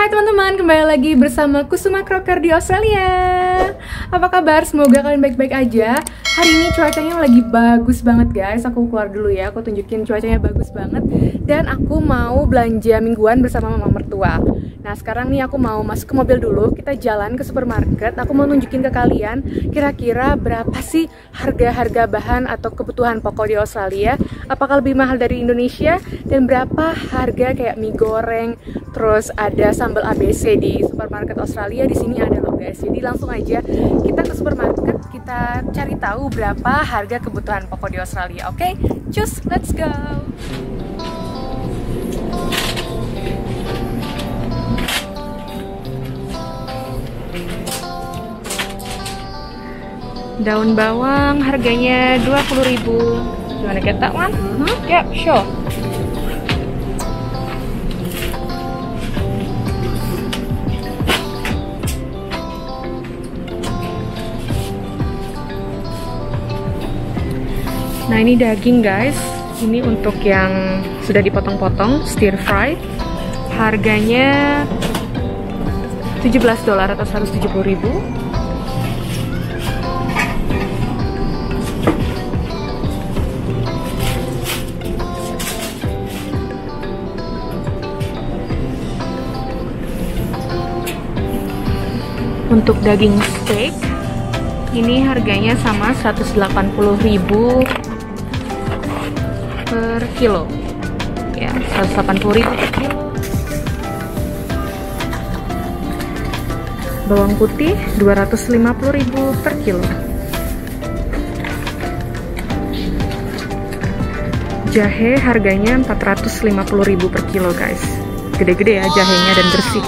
Hai teman-teman, kembali lagi bersama Kusuma Di Australia. Apa kabar? Semoga kalian baik-baik aja. Hari ini cuacanya lagi bagus banget guys. Aku keluar dulu ya, aku tunjukin cuacanya bagus banget. Dan aku mau belanja mingguan bersama mama mertua. Nah sekarang nih aku mau masuk ke mobil dulu. Kita jalan ke supermarket. Aku mau nunjukin ke kalian kira-kira berapa sih harga-harga bahan atau kebutuhan pokok di Australia. Apakah lebih mahal dari Indonesia? Dan berapa harga kayak mie goreng, terus ada sambal ABC di supermarket Australia. Di sini ada loh guys. Jadi langsung aja kita ke supermarket, kita cari tahu berapa harga kebutuhan pokok di Australia. Oke, cus, let's go. Daun bawang harganya 20.000. Gimana get that one? Yep, sure. Nah, ini daging, guys. Ini untuk yang sudah dipotong-potong, stir fry. Harganya $17 atau 170.000. Untuk daging steak ini harganya sama 180.000 per kilo. Ya, 180.000 per kilo. Bawang putih 250.000 per kilo. Jahe harganya 450.000 per kilo, guys. Gede-gede ya jahenya dan bersih.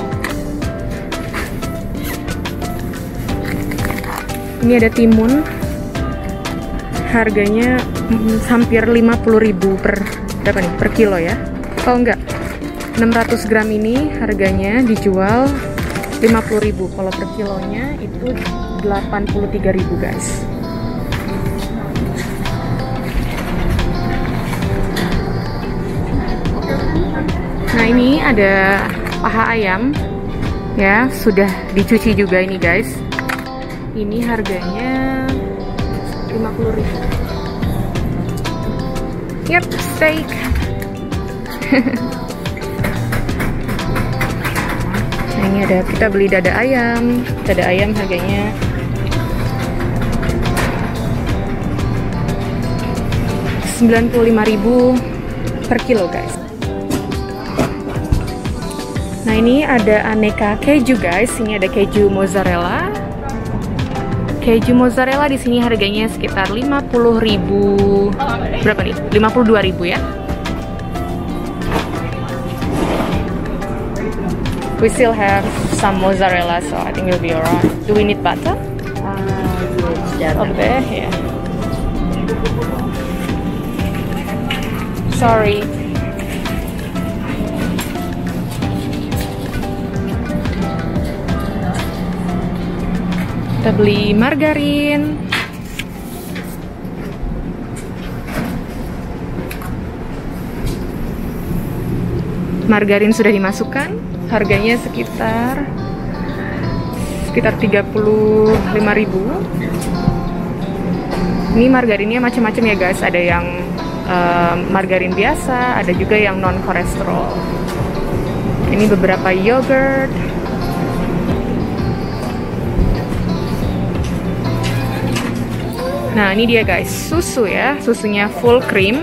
Ini ada timun, harganya hampir 50.000 per kilo ya. Oh enggak, 600 gram ini harganya dijual 50.000. Kalau per kilonya itu 83.000 guys. Nah ini ada paha ayam ya, sudah dicuci juga ini guys. Ini harganya 50.000. Yep, steak. Nah, ini ada kita beli dada ayam. Dada ayam harganya Rp95.000 per kilo, guys. Nah, ini ada aneka keju, guys. Ini ada keju mozzarella. Keju mozzarella di sini harganya sekitar 50.000. Berapa nih? 52.000 ya. We still have some mozzarella, so I think it'll be alright. Do we need butter? Yes, over there, yeah. Sorry. Kita beli margarin. Margarin sudah dimasukkan, harganya sekitar 35.000. Ini margarinnya macam-macam ya guys, ada yang margarin biasa, ada juga yang non kolesterol. Ini beberapa yogurt. Nah ini dia guys, susu ya, susunya full cream.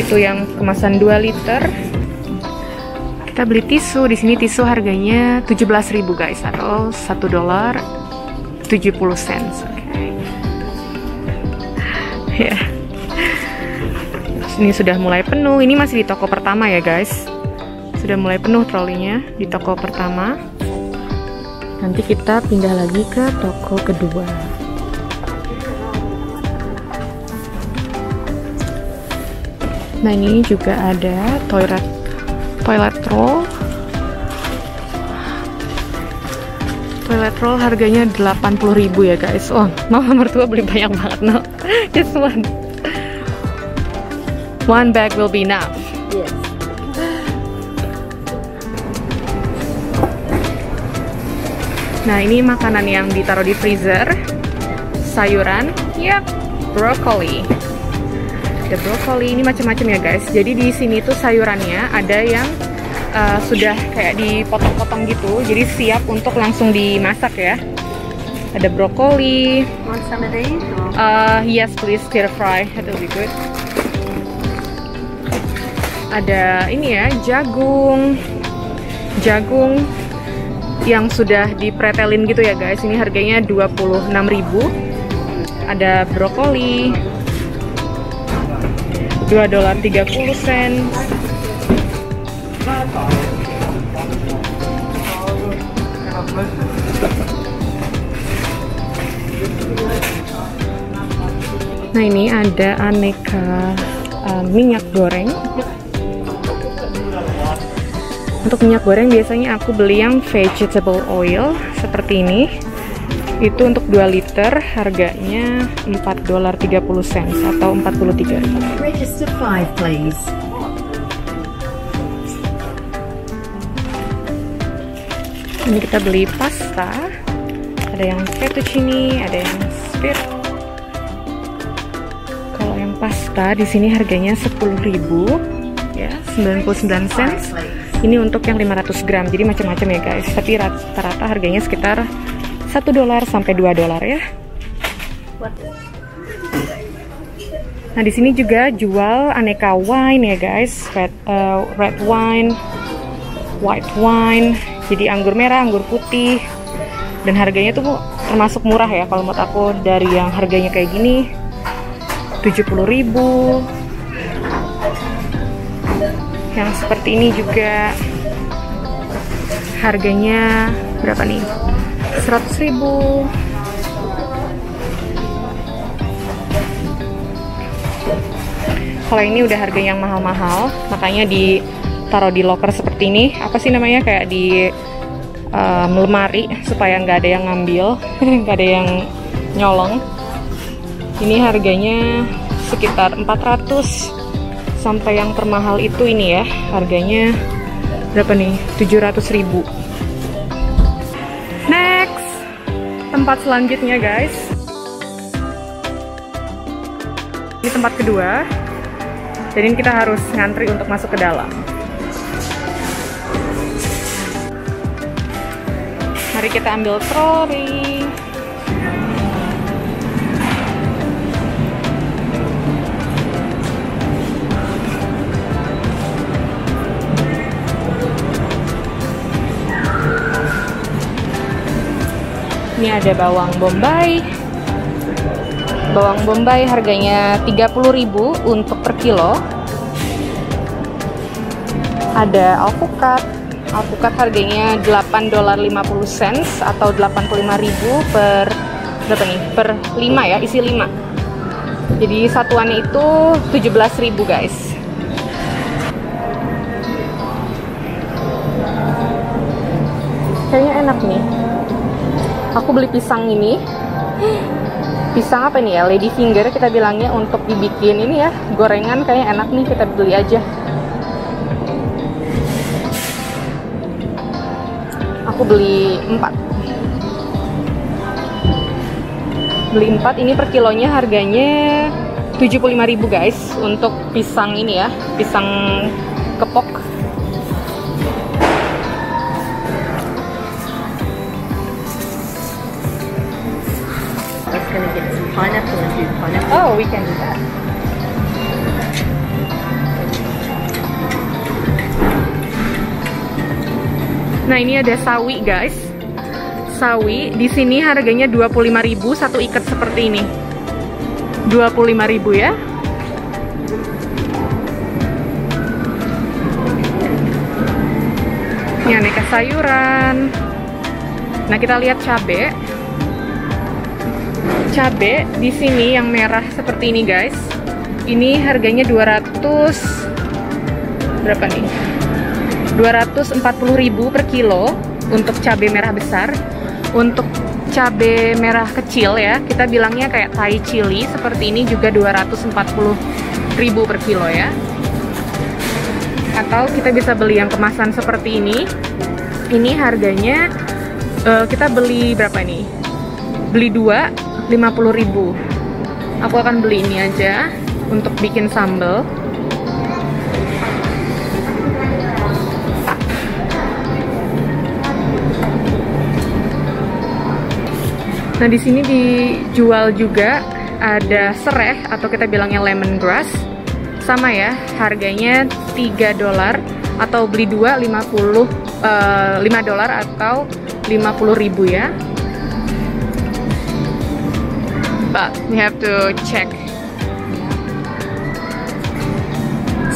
Itu yang kemasan 2 liter. Kita beli tisu, di sini tisu harganya 17.000 guys, atau $1.70. Okay. Ya. Ini sudah mulai penuh. Ini masih di toko pertama ya guys. Sudah mulai penuh trolinya di toko pertama. Nanti kita pindah lagi ke toko kedua. Nah ini juga ada toilet roll. Toilet roll harganya 80.000 ya guys. Oh, mama mertua beli banyak banget. No, just one. One bag will be enough. Yes. Nah, ini makanan yang ditaruh di freezer, sayuran, ya, brokoli. Ada brokoli, ini macam-macam ya guys. Jadi di sini tuh sayurannya ada yang sudah kayak dipotong-potong gitu, jadi siap untuk langsung dimasak ya. Ada brokoli. Want some of these? Yes please, stir fry, that will be good. Ada ini ya, jagung yang sudah dipretelin gitu ya guys. Ini harganya 26.000. Ada brokoli $2.30. Nah, ini ada aneka minyak goreng. Untuk minyak goreng biasanya aku beli yang vegetable oil seperti ini. Itu untuk 2 liter harganya $4.30 atau 43. Register 5 please. Ini kita beli pasta. Ada yang fettuccine, ada yang spir. Kalau yang pasta di sini harganya 10.000 ya, 99 sen. Ini untuk yang 500 gram, jadi macam-macam ya guys. Tapi rata-rata harganya sekitar $1 sampai $2 ya. Nah, di sini juga jual aneka wine ya guys, red wine, white wine. Jadi anggur merah, anggur putih. Dan harganya tuh termasuk murah ya kalau menurut aku, dari yang harganya kayak gini 70.000. Yang seperti ini juga harganya berapa nih? 100.000. Kalau ini udah harga yang mahal-mahal, makanya ditaruh di locker seperti ini. Apa sih namanya, kayak di lemari supaya nggak ada yang ngambil, nggak ada yang nyolong. Ini harganya sekitar 400. Sampai yang termahal itu ini ya, harganya berapa nih? 700.000. Next, tempat selanjutnya guys. Ini tempat kedua. Jadi kita harus ngantri untuk masuk ke dalam. Mari kita ambil troli. Ini ada bawang bombay. Bawang bombay harganya 30.000 untuk per kilo. Ada alpukat. Alpukat harganya $8.50 atau 85.000 per berapa nih? Per 5 ya, isi 5. Jadi satuannya itu 17.000 guys. Kayaknya enak nih. Aku beli pisang ini. Pisang apa nih ya? Lady finger kita bilangnya, untuk dibikin ini ya, gorengan kayaknya enak nih, kita beli aja. Aku beli 4. Beli 4, ini per kilonya harganya 75.000 guys untuk pisang ini ya, pisang kepok. Pineapple and juice pineapple. Oh, we can do that. Nah, ini ada sawi, guys. Sawi di sini harganya 25.000 satu ikat seperti ini. 25.000 ya. Ini aneka sayuran. Nah, kita lihat cabai. Cabe di sini yang merah seperti ini guys. Ini harganya 200 berapa nih? 240.000 per kilo untuk cabe merah besar. Untuk cabe merah kecil ya, kita bilangnya kayak Thai chili seperti ini, juga 240.000 per kilo ya. Atau kita bisa beli yang kemasan seperti ini. Ini harganya Kita beli berapa ini? Beli 2, 50.000. Aku akan beli ini aja untuk bikin sambal. Nah, di sini dijual juga ada sereh atau kita bilangnya lemongrass. Sama ya, harganya 3 dolar atau beli 2 $5 atau 50.000 ya. But we have to check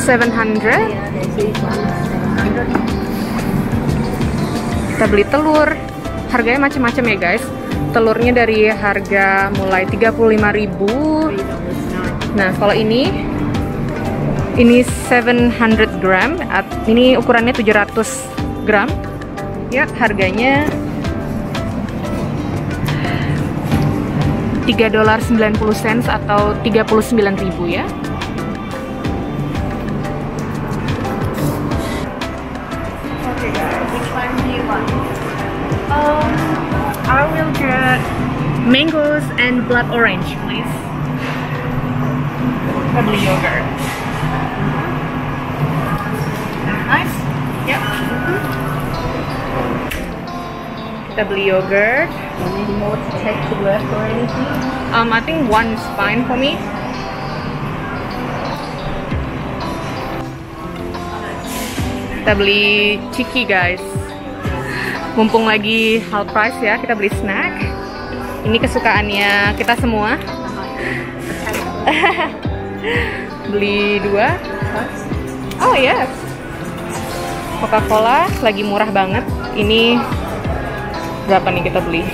700. Kita beli telur. Harganya macam-macam ya, guys. Telurnya dari harga mulai 35.000. Nah, kalau ini 700 gram, ini ukurannya 700 gram. Ya, harganya $3.90 atau 39.000 ya. Okay guys, which one do you want? I will get mangoes and blood orange, please. Probably yogurt. Nice. Yep. Kita beli yogurt. Need more to take to work or anything? I think one is fine for me. Kita beli Chiki, guys. Mumpung lagi half price ya, kita beli snack. Ini kesukaannya kita semua. Beli 2. Oh yes. Coca-Cola lagi murah banget. Ini berapa nih kita beli?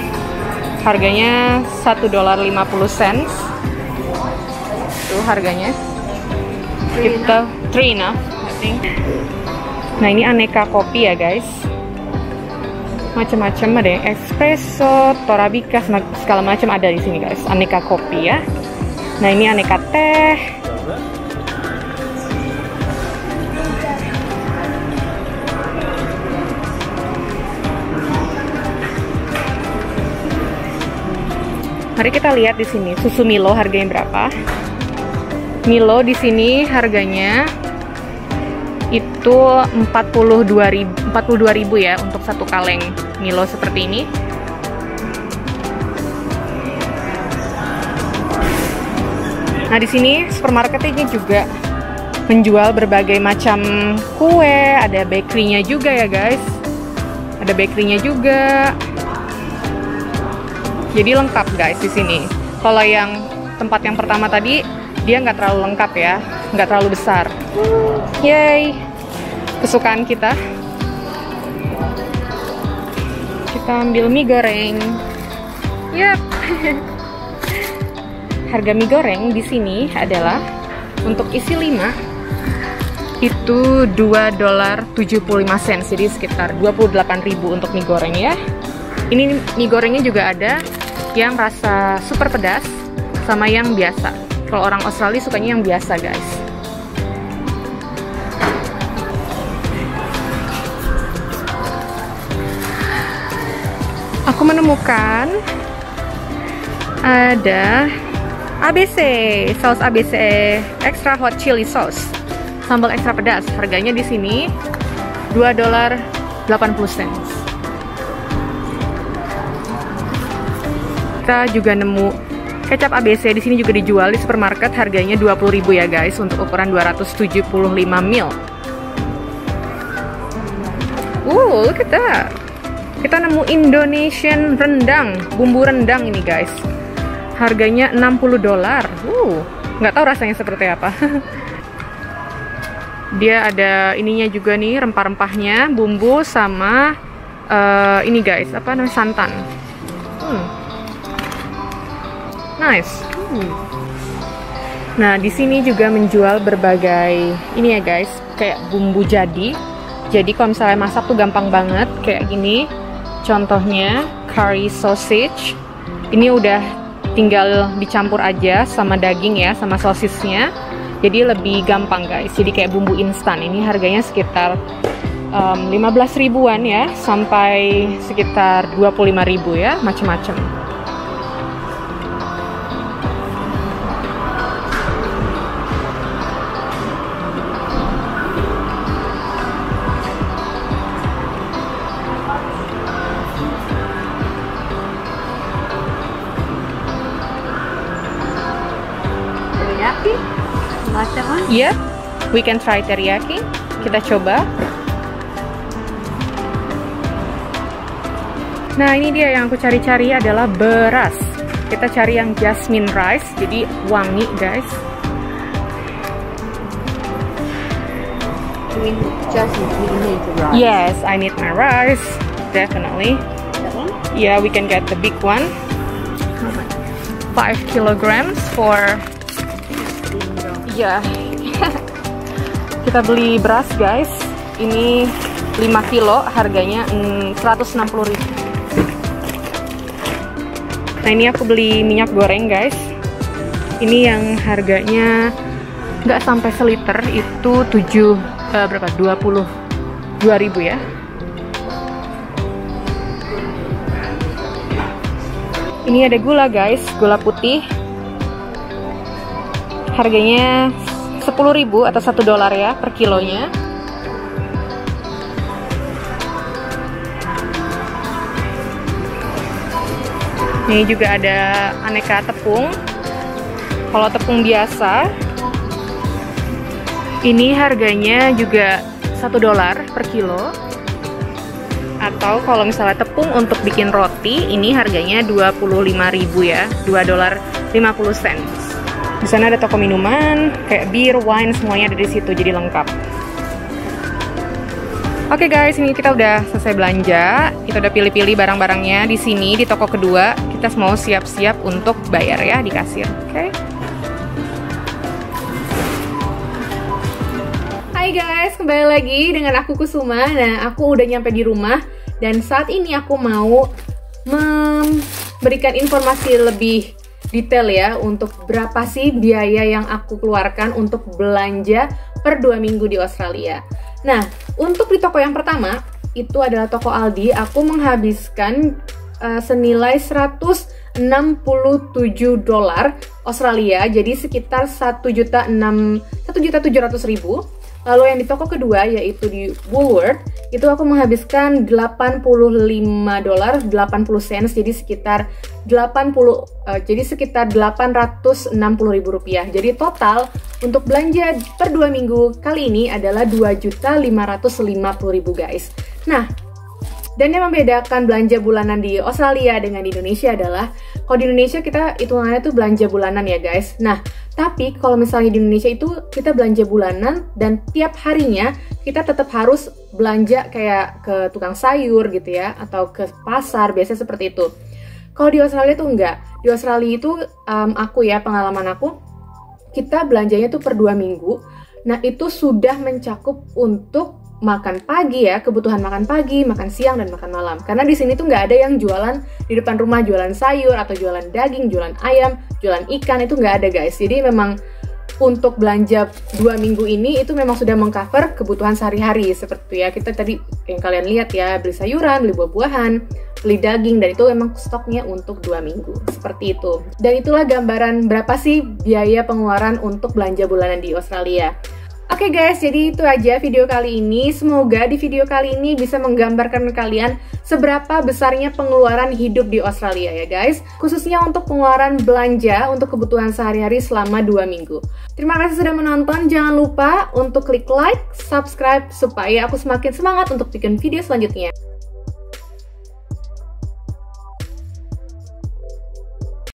Harganya $1.50. Tuh harganya. Kita 3 enough, I think. Nah, ini aneka kopi ya, guys. Macam-macam, ada yang espresso, Torabika, segala macam ada di sini, guys. Aneka kopi ya. Nah, ini aneka teh. Mari kita lihat di sini susu Milo harganya berapa. Milo di sini harganya itu 42.000 ya untuk satu kaleng Milo seperti ini. Nah, di sini supermarket ini juga menjual berbagai macam kue, ada bakery-nya juga ya, guys. Ada bakery-nya juga. Jadi lengkap guys di sini. Kalau yang tempat yang pertama tadi dia nggak terlalu lengkap ya, nggak terlalu besar. Yay, kesukaan kita. Kita ambil mie goreng. Yap. Harga mie goreng di sini adalah untuk isi 5 itu $2.75. Jadi sekitar 28.000 untuk mie goreng ya. Ini mie gorengnya juga ada yang rasa super pedas sama yang biasa. Kalau orang Australia sukanya yang biasa, guys. Aku menemukan ada ABC, saus ABC extra hot chili sauce, sambal ekstra pedas. Harganya di sini $2.80. Kita juga nemu kecap ABC di sini juga dijual di supermarket, harganya 20.000 ya guys untuk ukuran 275 ml. Look at that. Kita nemu Indonesian rendang, bumbu rendang ini guys. Harganya $60. Nggak tahu rasanya seperti apa. Dia ada ininya juga nih, rempah-rempahnya, bumbu sama ini guys, apa namanya, santan. Nice. Nah, di sini juga menjual berbagai ini ya guys, kayak bumbu jadi. Jadi kalau misalnya masak tuh gampang banget kayak gini. Contohnya curry sausage. Ini udah tinggal dicampur aja sama daging ya, sama sosisnya. Jadi lebih gampang guys. Jadi kayak bumbu instan. Ini harganya sekitar 15.000-an ya, sampai sekitar 25.000 ya, macam-macam. Teriyaki? Iya, we can try teriyaki. Kita coba. Nah, ini dia yang aku cari-cari adalah beras. Kita cari yang jasmine rice, jadi wangi, guys. You mean jasmine, you need rice. Yes, I need my rice, definitely. That one? Yeah, we can get the big one. 5 kilograms for. Yeah. Kita beli beras, guys. Ini 5 kilo, harganya 160.000. Nah, ini aku beli minyak goreng, guys. Ini yang harganya nggak sampai seliter, itu 22.000 ya. Ini ada gula, guys, gula putih. Harganya 10.000 atau $1 ya per kilonya. Ini juga ada aneka tepung. Kalau tepung biasa, ini harganya juga $1 per kilo. Atau kalau misalnya tepung untuk bikin roti, ini harganya 25.000 ya, $2.50. Di sana ada toko minuman, kayak bir, wine, semuanya ada di situ, jadi lengkap. Oke guys, ini kita udah selesai belanja. Kita udah pilih-pilih barang-barangnya di sini, di toko kedua. Kita mau siap-siap untuk bayar ya di kasir. Oke. Hai guys, kembali lagi dengan aku Kusuma. Nah, aku udah nyampe di rumah dan saat ini aku mau memberikan informasi lebih detail ya untuk berapa sih biaya yang aku keluarkan untuk belanja per 2 minggu di Australia. Nah, untuk di toko yang pertama, itu adalah toko Aldi, aku menghabiskan senilai $167 Australia, jadi sekitar 1.700.000. Lalu yang di toko kedua, yaitu di Woolworth, itu aku menghabiskan $85.80, jadi sekitar 860.000 rupiah. Jadi total untuk belanja per 2 minggu kali ini adalah 2.550.000, guys. Nah, dan yang membedakan belanja bulanan di Australia dengan di Indonesia adalah kalau di Indonesia kita hitungannya tuh belanja bulanan ya, guys. Nah, tapi kalau misalnya di Indonesia itu kita belanja bulanan dan tiap harinya kita tetap harus belanja kayak ke tukang sayur gitu ya, atau ke pasar, biasanya seperti itu. Kalau di Australia tuh enggak. Di Australia itu pengalaman aku, kita belanjanya tuh per 2 minggu. Nah, itu sudah mencakup untuk makan pagi ya, kebutuhan makan pagi, makan siang, dan makan malam. Karena di sini tuh nggak ada yang jualan di depan rumah, jualan sayur, atau jualan daging, jualan ayam, jualan ikan, itu nggak ada, guys. Jadi memang untuk belanja 2 minggu ini itu memang sudah mengcover kebutuhan sehari-hari. Seperti ya, kita tadi yang kalian lihat ya, beli sayuran, beli buah-buahan, beli daging, dan itu memang stoknya untuk 2 minggu. Seperti itu. Dan itulah gambaran berapa sih biaya pengeluaran untuk belanja bulanan di Australia. Oke guys, jadi itu aja video kali ini. Semoga di video kali ini bisa menggambarkan kalian seberapa besarnya pengeluaran hidup di Australia ya guys. Khususnya untuk pengeluaran belanja untuk kebutuhan sehari-hari selama 2 minggu. Terima kasih sudah menonton. Jangan lupa untuk klik like, subscribe, supaya aku semakin semangat untuk bikin video selanjutnya.